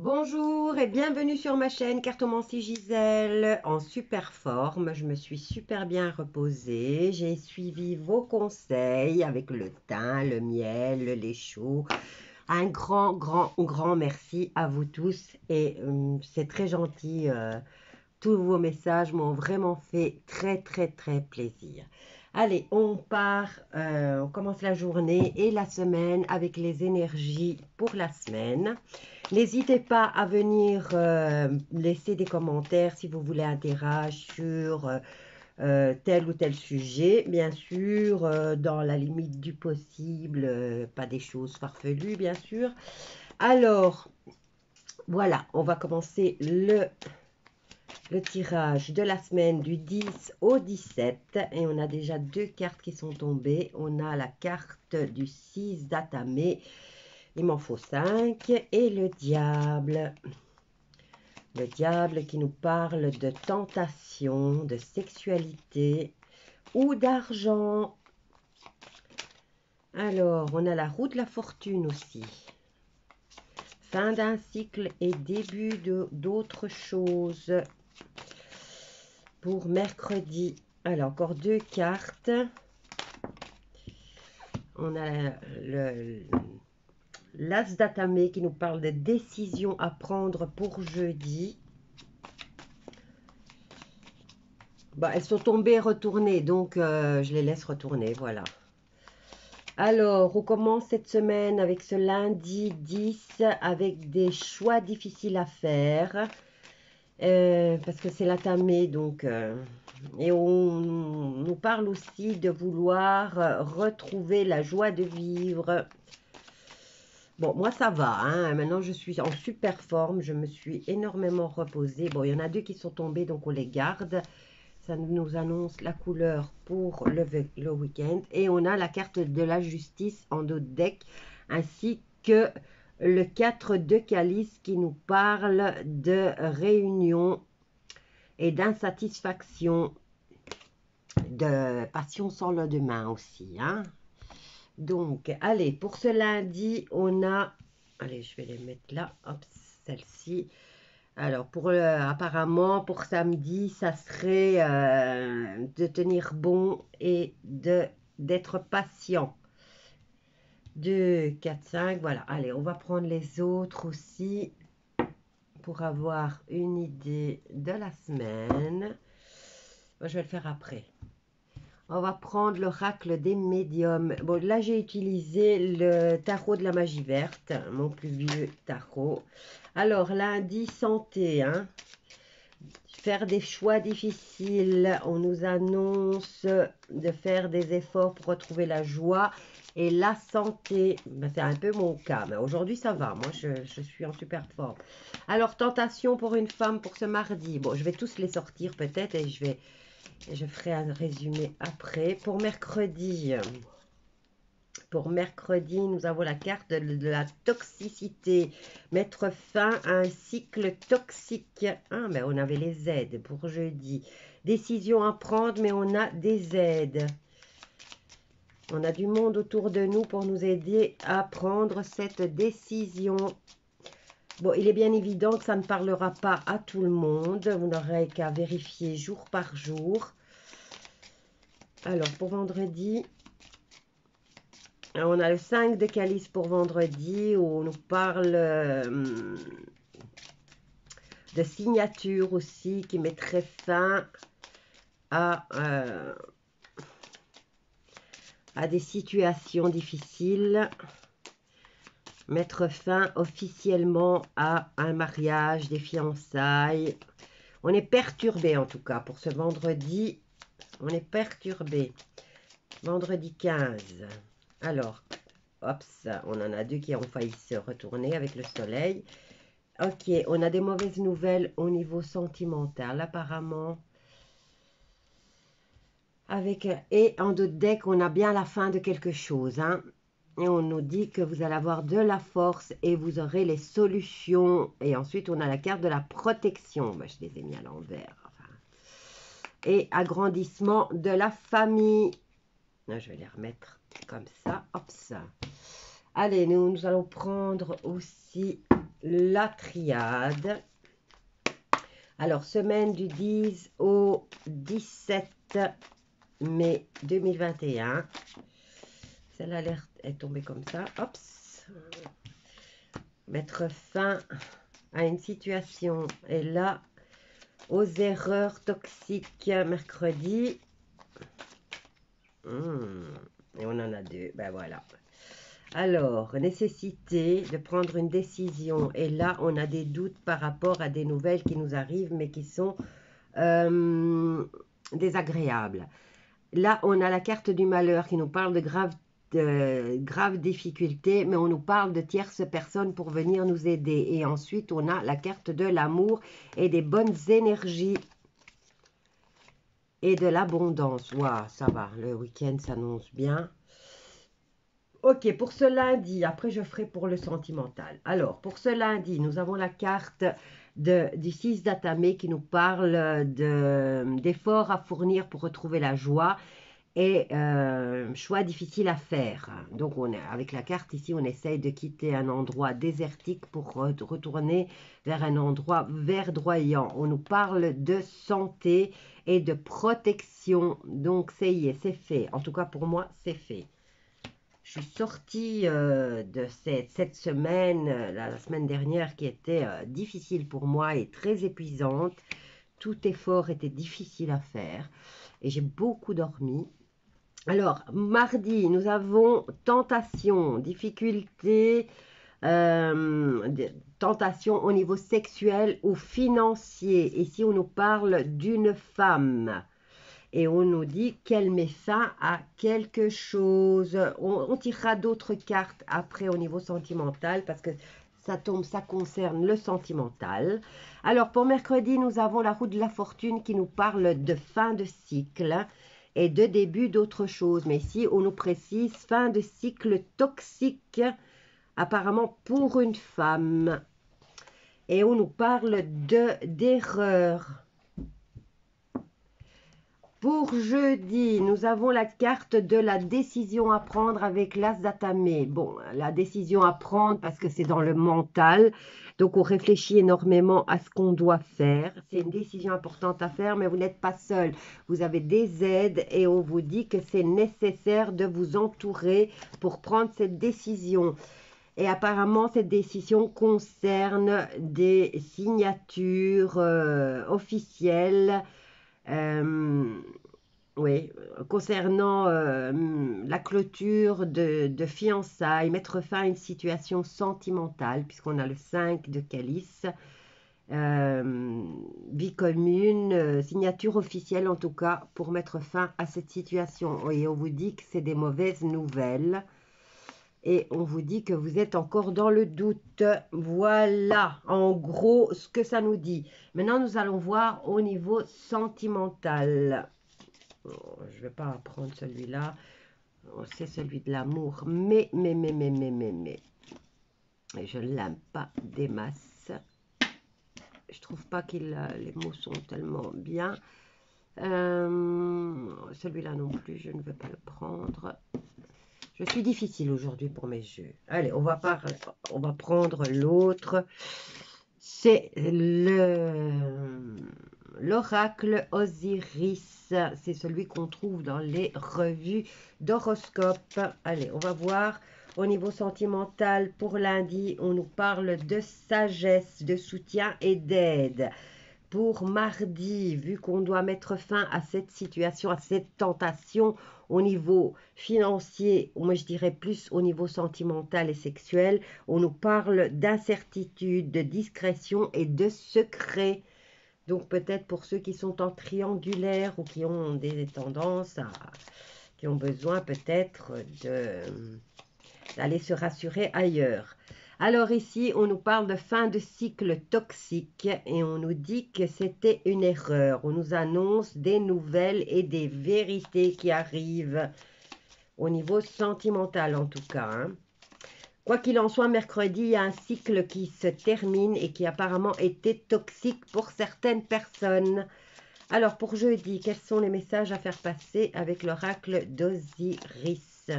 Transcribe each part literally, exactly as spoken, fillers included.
Bonjour et bienvenue sur ma chaîne Cartomancie Gisèle en super forme. Je me suis super bien reposée. J'ai suivi vos conseils avec le thym, le miel, le lait chaud. Un grand, grand, grand merci à vous tous et euh, c'est très gentil. Euh, tous vos messages m'ont vraiment fait très, très, très plaisir. Allez, on part, euh, on commence la journée et la semaine avec les énergies pour la semaine. N'hésitez pas à venir euh, laisser des commentaires si vous voulez interagir sur euh, tel ou tel sujet. Bien sûr, euh, dans la limite du possible, euh, pas des choses farfelues, bien sûr. Alors, voilà, on va commencer le... Le tirage de la semaine du dix au dix-sept. Et on a déjà deux cartes qui sont tombées. On a la carte du six d'Atamé. Il m'en faut cinq. Et le diable. Le diable qui nous parle de tentation, de sexualité ou d'argent. Alors, on a la roue de la fortune aussi. Fin d'un cycle et début d'autres choses. Pour mercredi, alors encore deux cartes. On a l'as d'Atamé qui nous parle des décisions à prendre pour jeudi. Bah, elles sont tombées retournées, donc euh, je les laisse retourner, voilà. Alors, on commence cette semaine avec ce lundi dix, avec des choix difficiles à faire. Euh, parce que c'est l'Atamé, donc euh, et on nous parle aussi de vouloir retrouver la joie de vivre. Bon, moi ça va, hein, maintenant je suis en super forme, je me suis énormément reposée. Bon, il y en a deux qui sont tombés, donc on les garde. Ça nous annonce la couleur pour le, le week-end. Et on a la carte de la justice en dos de deck, ainsi que le quatre de calice qui nous parle de réunion et d'insatisfaction, de passion sans le demain aussi. Hein? Donc, allez, pour ce lundi, on a... Allez, je vais les mettre là. Hop, celle-ci. Alors, pour euh, apparemment, pour samedi, ça serait euh, de tenir bon et de d'être patient. deux, quatre, cinq, voilà. Allez, on va prendre les autres aussi pour avoir une idée de la semaine. Moi, je vais le faire après. On va prendre l'oracle des médiums. Bon, là, j'ai utilisé le tarot de la magie verte, mon plus vieux tarot. Alors, lundi, santé, hein. Faire des choix difficiles. On nous annonce de faire des efforts pour retrouver la joie. Et la santé, ben c'est un peu mon cas, mais aujourd'hui ça va, moi je, je suis en super forme. Alors, tentation pour une femme pour ce mardi. Bon, je vais tous les sortir peut-être et je, vais, je ferai un résumé après. Pour mercredi, pour mercredi, nous avons la carte de, de la toxicité. Mettre fin à un cycle toxique. Ah, mais on avait les aides pour jeudi. Décision à prendre, mais on a des aides. On a du monde autour de nous pour nous aider à prendre cette décision. Bon, il est bien évident que ça ne parlera pas à tout le monde. Vous n'aurez qu'à vérifier jour par jour. Alors, pour vendredi, on a le cinq de calice pour vendredi où on nous parle euh, de signature aussi qui mettrait fin à... Euh, à des situations difficiles, mettre fin officiellement à un mariage, des fiançailles. On est perturbé en tout cas pour ce vendredi, on est perturbé. Vendredi quinze, alors, hop, on en a deux qui ont failli se retourner avec le soleil. Ok, on a des mauvaises nouvelles au niveau sentimental apparemment. Avec, et en dos de deck, on a bien la fin de quelque chose. Hein. Et on nous dit que vous allez avoir de la force et vous aurez les solutions. Et ensuite, on a la carte de la protection. Bah, je les ai mis à l'envers. Enfin. Et agrandissement de la famille. Là, je vais les remettre comme ça. Hop, ça. Allez, nous, nous allons prendre aussi la triade. Alors, semaine du dix au dix-sept mai deux mille vingt et un. Celle-là est tombée comme ça. Ops. Mettre fin à une situation. Et là, aux erreurs toxiques mercredi. Hum, et on en a deux. Ben voilà. Alors, nécessité de prendre une décision. Et là, on a des doutes par rapport à des nouvelles qui nous arrivent, mais qui sont euh, désagréables. Là, on a la carte du malheur qui nous parle de graves, de graves difficultés, mais on nous parle de tierces personnes pour venir nous aider. Et ensuite, on a la carte de l'amour et des bonnes énergies et de l'abondance. Waouh, ça va, le week-end s'annonce bien. Ok, pour ce lundi, après je ferai pour le sentimental. Alors, pour ce lundi, nous avons la carte de, du six d'Atame qui nous parle de, d'efforts à fournir pour retrouver la joie et euh, choix difficiles à faire. Donc, on est, avec la carte ici, on essaye de quitter un endroit désertique pour retourner vers un endroit verdoyant. On nous parle de santé et de protection. Donc, ça y est, c'est fait. En tout cas, pour moi, c'est fait. Je suis sortie euh, de cette, cette semaine, euh, la, la semaine dernière, qui était euh, difficile pour moi et très épuisante. Tout effort était difficile à faire et j'ai beaucoup dormi. Alors, mardi, nous avons tentation, difficulté, euh, tentation au niveau sexuel ou financier. Ici, on nous parle d'une femme. Et on nous dit qu'elle met fin à quelque chose. On, on tirera d'autres cartes après au niveau sentimental parce que ça tombe, ça concerne le sentimental. Alors pour mercredi, nous avons la roue de la fortune qui nous parle de fin de cycle et de début d'autres choses. Mais ici, on nous précise fin de cycle toxique, apparemment pour une femme. Et on nous parle de d'erreur. Pour jeudi, nous avons la carte de la décision à prendre avec l'As d'Atame. Bon, la décision à prendre parce que c'est dans le mental. Donc, on réfléchit énormément à ce qu'on doit faire. C'est une décision importante à faire, mais vous n'êtes pas seul. Vous avez des aides et on vous dit que c'est nécessaire de vous entourer pour prendre cette décision. Et apparemment, cette décision concerne des signatures euh, officielles. Euh, oui, concernant euh, la clôture de, de fiançailles, mettre fin à une situation sentimentale, puisqu'on a le cinq de calice, euh, vie commune, euh, signature officielle en tout cas, pour mettre fin à cette situation. Et on vous dit que c'est des mauvaises nouvelles, et on vous dit que vous êtes encore dans le doute. Voilà, en gros, ce que ça nous dit. Maintenant, nous allons voir au niveau sentimental. Oh, je ne vais pas prendre celui-là. Oh, c'est celui de l'amour. Mais, mais, mais, mais, mais, mais, mais. Et je ne l'aime pas des masses. Je trouve pas que les mots sont tellement bien. Euh, celui-là non plus, je ne vais pas le prendre. Je suis difficile aujourd'hui pour mes jeux. Allez, on va, par... on va prendre l'autre. C'est le l'oracle Osiris. C'est celui qu'on trouve dans les revues d'horoscope. Allez, on va voir au niveau sentimental. Pour lundi, on nous parle de sagesse, de soutien et d'aide. Pour mardi, vu qu'on doit mettre fin à cette situation, à cette tentation au niveau financier, moi je dirais plus au niveau sentimental et sexuel, on nous parle d'incertitude, de discrétion et de secret. Donc peut-être pour ceux qui sont en triangulaire ou qui ont des tendances, à, qui ont besoin peut-être d'aller se rassurer ailleurs. Alors ici, on nous parle de fin de cycle toxique et on nous dit que c'était une erreur. On nous annonce des nouvelles et des vérités qui arrivent au niveau sentimental en tout cas. Hein. Quoi qu'il en soit, mercredi, il y a un cycle qui se termine et qui apparemment était toxique pour certaines personnes. Alors pour jeudi, quels sont les messages à faire passer avec l'oracle d'Osiris ?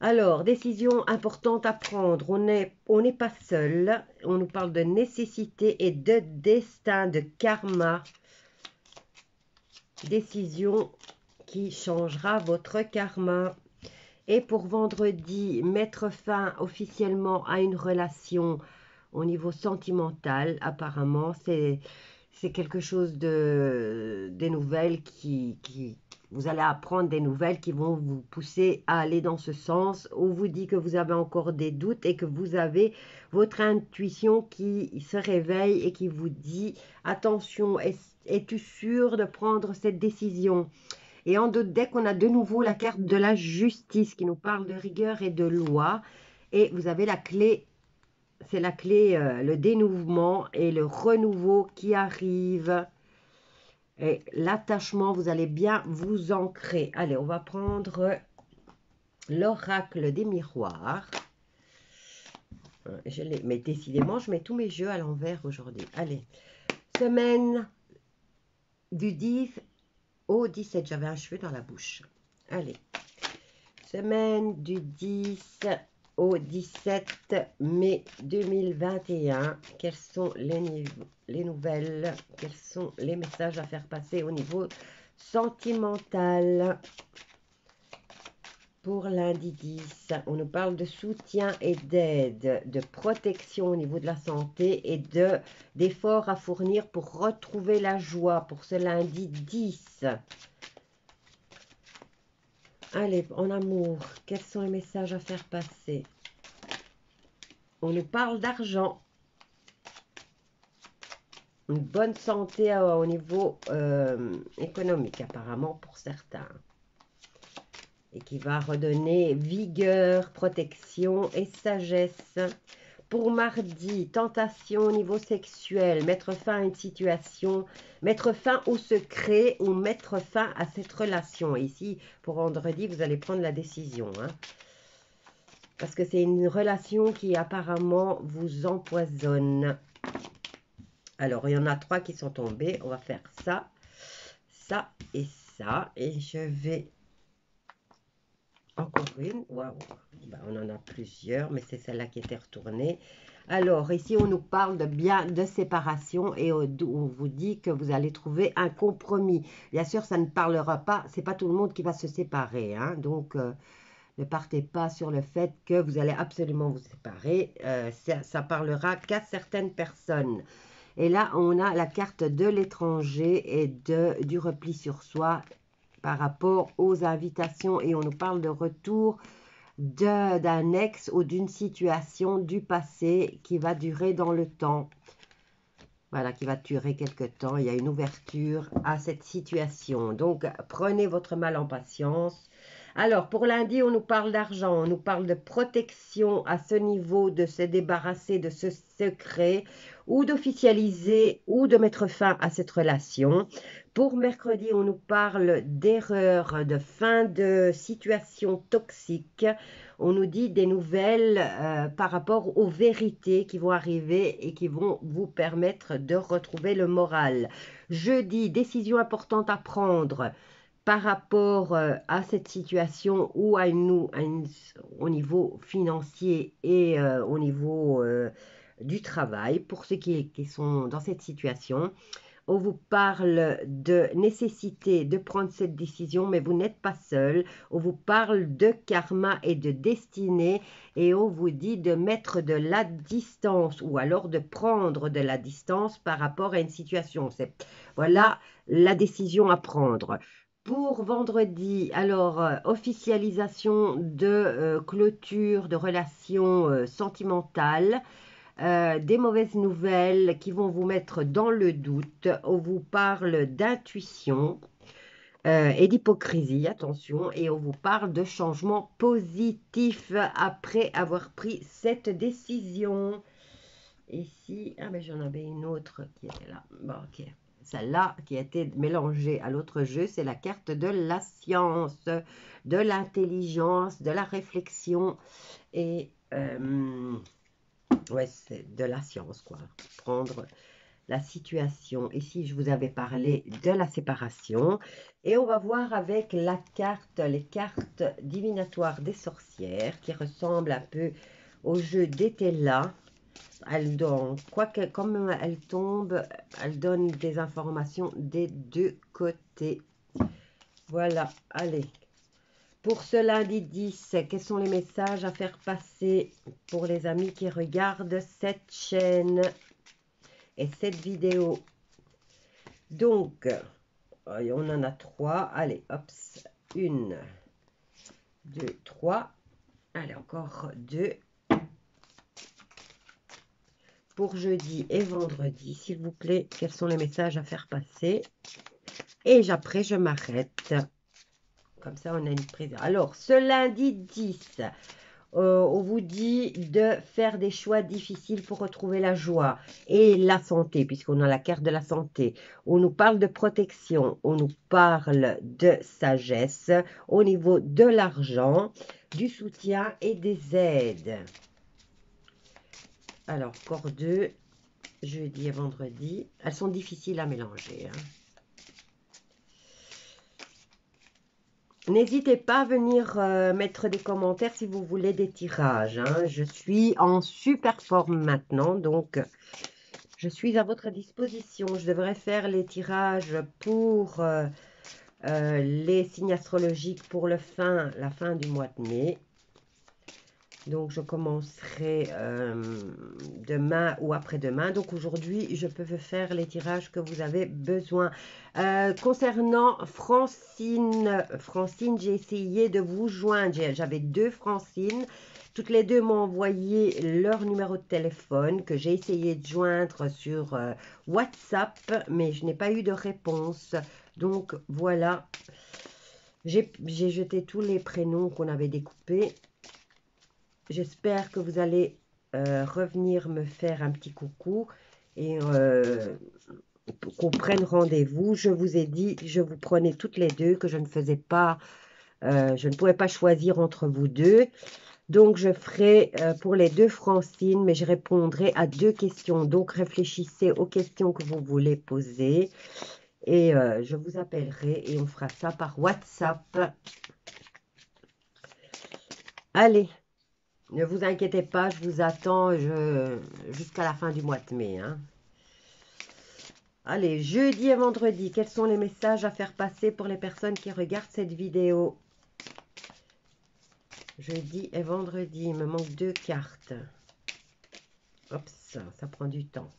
Alors, décision importante à prendre, on n'est on n'est pas seul, on nous parle de nécessité et de destin, de karma. Décision qui changera votre karma. Et pour vendredi, mettre fin officiellement à une relation au niveau sentimental, apparemment, c'est c'est quelque chose de, des nouvelles qui... qui vous allez apprendre des nouvelles qui vont vous pousser à aller dans ce sens. On vous dit que vous avez encore des doutes et que vous avez votre intuition qui se réveille et qui vous dit « Attention, es-tu sûr de prendre cette décision ?» Et en d'autres decks, on a de nouveau la carte de la justice qui nous parle de rigueur et de loi. Et vous avez la clé, c'est la clé, euh, le dénouement et le renouveau qui arrive. Et l'attachement, vous allez bien vous ancrer. Allez, on va prendre l'oracle des miroirs. Je l'ai, mais décidément, je mets tous mes jeux à l'envers aujourd'hui. Allez, semaine du dix au dix-sept. J'avais un cheveu dans la bouche. Allez, semaine du dix au dix-sept mai deux mille vingt et un, quelles sont les, les nouvelles, quels sont les messages à faire passer au niveau sentimental pour lundi dix. On nous parle de soutien et d'aide, de protection au niveau de la santé et de d'efforts à fournir pour retrouver la joie pour ce lundi dix. Allez, en amour, quels sont les messages à faire passer? On nous parle d'argent. Une bonne santé euh, au niveau euh, économique, apparemment, pour certains. Et qui va redonner vigueur, protection et sagesse. Pour mardi, tentation au niveau sexuel, mettre fin à une situation, mettre fin au secret ou mettre fin à cette relation. Et ici, pour vendredi, vous allez prendre la décision. Hein, parce que c'est une relation qui apparemment vous empoisonne. Alors, il y en a trois qui sont tombés. On va faire ça, ça et ça. Et je vais... Encore une, waouh, ben, on en a plusieurs, mais c'est celle-là qui était retournée. Alors, ici, on nous parle de bien de séparation et on vous dit que vous allez trouver un compromis. Bien sûr, ça ne parlera pas, c'est pas tout le monde qui va se séparer, hein, donc euh, ne partez pas sur le fait que vous allez absolument vous séparer, euh, ça, ça parlera qu'à certaines personnes. Et là, on a la carte de l'étranger et de, du repli sur soi, par rapport aux invitations, et on nous parle de retour d'un ex ou d'une situation du passé qui va durer dans le temps. Voilà, qui va durer quelque temps. Il y a une ouverture à cette situation. Donc, prenez votre mal en patience. Alors, pour lundi, on nous parle d'argent, on nous parle de protection à ce niveau, de se débarrasser de ce secret ou d'officialiser ou de mettre fin à cette relation. Pour mercredi, on nous parle d'erreurs, de fin de situation toxique. On nous dit des nouvelles euh, par rapport aux vérités qui vont arriver et qui vont vous permettre de retrouver le moral. Jeudi, décision importante à prendre par rapport à cette situation ou à une, à une, au niveau financier et euh, au niveau euh, du travail, pour ceux qui, qui sont dans cette situation. On vous parle de nécessité de prendre cette décision, mais vous n'êtes pas seul. On vous parle de karma et de destinée et on vous dit de mettre de la distance ou alors de prendre de la distance par rapport à une situation. Voilà la décision à prendre. Pour vendredi, alors, euh, officialisation de euh, clôture de relations euh, sentimentales, euh, des mauvaises nouvelles qui vont vous mettre dans le doute. On vous parle d'intuition euh, et d'hypocrisie, attention, et on vous parle de changement positif après avoir pris cette décision. Ici, ah mais j'en avais une autre qui était là, bon ok. Celle-là qui a été mélangée à l'autre jeu, c'est la carte de la science, de l'intelligence, de la réflexion et euh, ouais, c'est de la science, quoi. Prendre la situation. Ici, je vous avais parlé de la séparation. Et on va voir avec la carte, les cartes divinatoires des sorcières, qui ressemblent un peu au jeu d'Etella. Elle donne, quoique, comme elle tombe, elle donne des informations des deux côtés. Voilà, allez. Pour ce lundi dix, quels sont les messages à faire passer pour les amis qui regardent cette chaîne et cette vidéo? Donc, on en a trois. Allez, hop, une, deux, trois. Allez, encore deux. Pour jeudi et vendredi, s'il vous plaît, quels sont les messages à faire passer? Et après, je m'arrête. Comme ça, on a une prise. Alors, ce lundi dix, euh, on vous dit de faire des choix difficiles pour retrouver la joie et la santé, puisqu'on a la carte de la santé. On nous parle de protection, on nous parle de sagesse au niveau de l'argent, du soutien et des aides. Alors, corps deux, jeudi et vendredi. Elles sont difficiles à mélanger. Hein. N'hésitez pas à venir euh, mettre des commentaires si vous voulez des tirages. Hein. Je suis en super forme maintenant, donc je suis à votre disposition. Je devrais faire les tirages pour euh, euh, les signes astrologiques pour le fin, la fin du mois de mai. Donc, je commencerai euh, demain ou après-demain. Donc, aujourd'hui, je peux faire les tirages que vous avez besoin. Euh, concernant Francine, Francine, j'ai essayé de vous joindre. J'avais deux Francines. Toutes les deux m'ont envoyé leur numéro de téléphone que j'ai essayé de joindre sur euh, WhatsApp, mais je n'ai pas eu de réponse. Donc, voilà. J'ai jeté tous les prénoms qu'on avait découpés. J'espère que vous allez euh, revenir me faire un petit coucou et euh, qu'on prenne rendez-vous. Je vous ai dit, je vous prenais toutes les deux, que je ne faisais pas, euh, je ne pouvais pas choisir entre vous deux. Donc, je ferai euh, pour les deux Francine, mais je répondrai à deux questions. Donc, réfléchissez aux questions que vous voulez poser et euh, je vous appellerai et on fera ça par WhatsApp. Allez! Ne vous inquiétez pas, je vous attends jusqu'à la fin du mois de mai. Hein. Allez, jeudi et vendredi, quels sont les messages à faire passer pour les personnes qui regardent cette vidéo? Jeudi et vendredi, il me manque deux cartes. Hop, ça, ça prend du temps.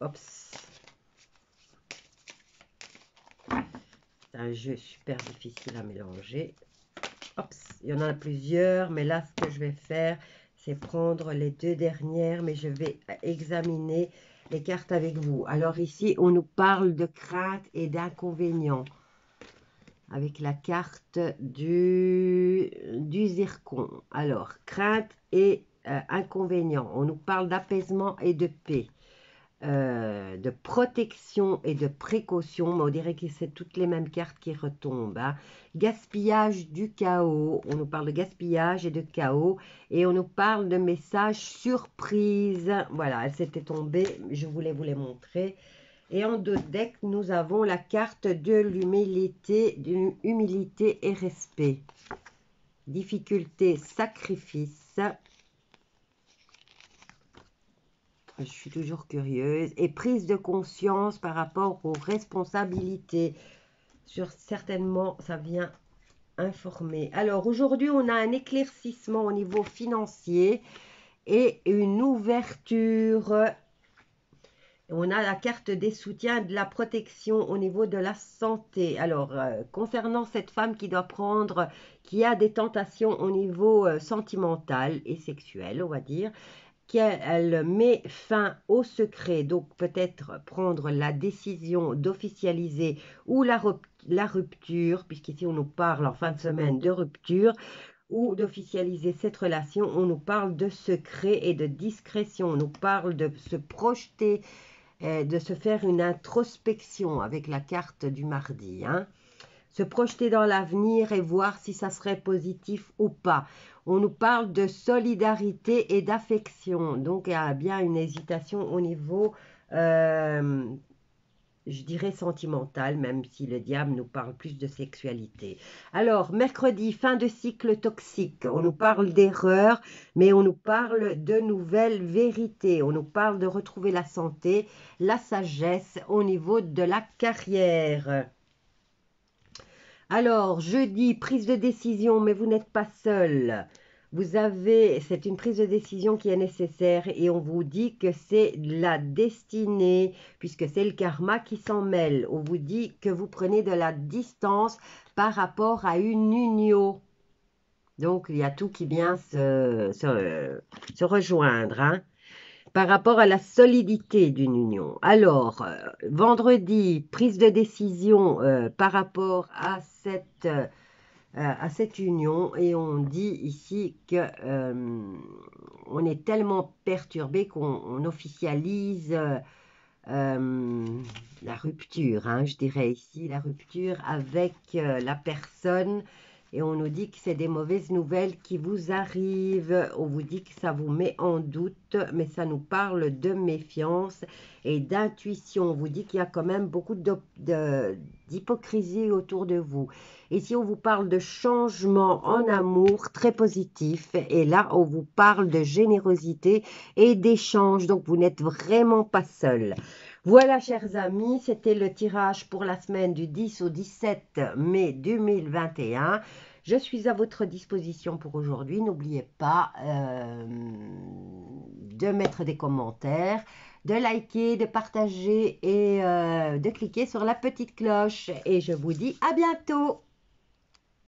Hop. C'est un jeu super difficile à mélanger. Ops, il y en a plusieurs, mais là, ce que je vais faire, c'est prendre les deux dernières, mais je vais examiner les cartes avec vous. Alors ici, on nous parle de crainte et d'inconvénients avec la carte du, du zircon. Alors, crainte et euh, inconvénients. On nous parle d'apaisement et de paix, euh, de protection et de précaution. Mais on dirait que c'est toutes les mêmes cartes qui retombent. Hein. Gaspillage du chaos, on nous parle de gaspillage et de chaos, et on nous parle de messages surprises. Voilà, elle s'était tombée, je voulais vous les montrer. Et en deux decks, nous avons la carte de l'humilité, d'une humilité et respect. Difficulté, sacrifice. Je suis toujours curieuse. Et prise de conscience par rapport aux responsabilités. Sur, certainement, ça vient informer. Alors, aujourd'hui, on a un éclaircissement au niveau financier et une ouverture. On a la carte des soutiens, de la protection au niveau de la santé. Alors, euh, concernant cette femme qui doit prendre, qui a des tentations au niveau euh, sentimental et sexuel, on va dire, qu'elle met fin au secret, donc peut-être prendre la décision d'officialiser ou la, la rupture, puisqu'ici on nous parle en fin de semaine de rupture, ou d'officialiser cette relation. On nous parle de secret et de discrétion, on nous parle de se projeter, de se faire une introspection avec la carte du mardi, hein. se projeter dans l'avenir et voir si ça serait positif ou pas. On nous parle de solidarité et d'affection, donc il y a bien une hésitation au niveau, euh, je dirais sentimental, même si le diable nous parle plus de sexualité. Alors, mercredi, fin de cycle toxique, on nous parle d'erreurs, mais on nous parle de nouvelles vérités, on nous parle de retrouver la santé, la sagesse au niveau de la carrière. Alors, jeudi, prise de décision, mais vous n'êtes pas seul. Vous avez, c'est une prise de décision qui est nécessaire et on vous dit que c'est la destinée, puisque c'est le karma qui s'en mêle. On vous dit que vous prenez de la distance par rapport à une union. Donc, il y a tout qui vient se, se, se rejoindre, hein, par rapport à la solidité d'une union. Alors, euh, vendredi, prise de décision euh, par rapport à cette, euh, à cette union, et on dit ici que euh, on est tellement perturbé qu'on officialise euh, euh, la rupture, hein, je dirais ici, la rupture avec euh, la personne. Et on nous dit que c'est des mauvaises nouvelles qui vous arrivent. On vous dit que ça vous met en doute, mais ça nous parle de méfiance et d'intuition. On vous dit qu'il y a quand même beaucoup d'hypocrisie autour de vous. Et si on vous parle de changement en amour, très positif. Et là, on vous parle de générosité et d'échange. Donc, vous n'êtes vraiment pas seul. Voilà, chers amis, c'était le tirage pour la semaine du dix au dix-sept mai deux mille vingt et un. Je suis à votre disposition pour aujourd'hui. N'oubliez pas euh, de mettre des commentaires, de liker, de partager et euh, de cliquer sur la petite cloche. Et je vous dis à bientôt.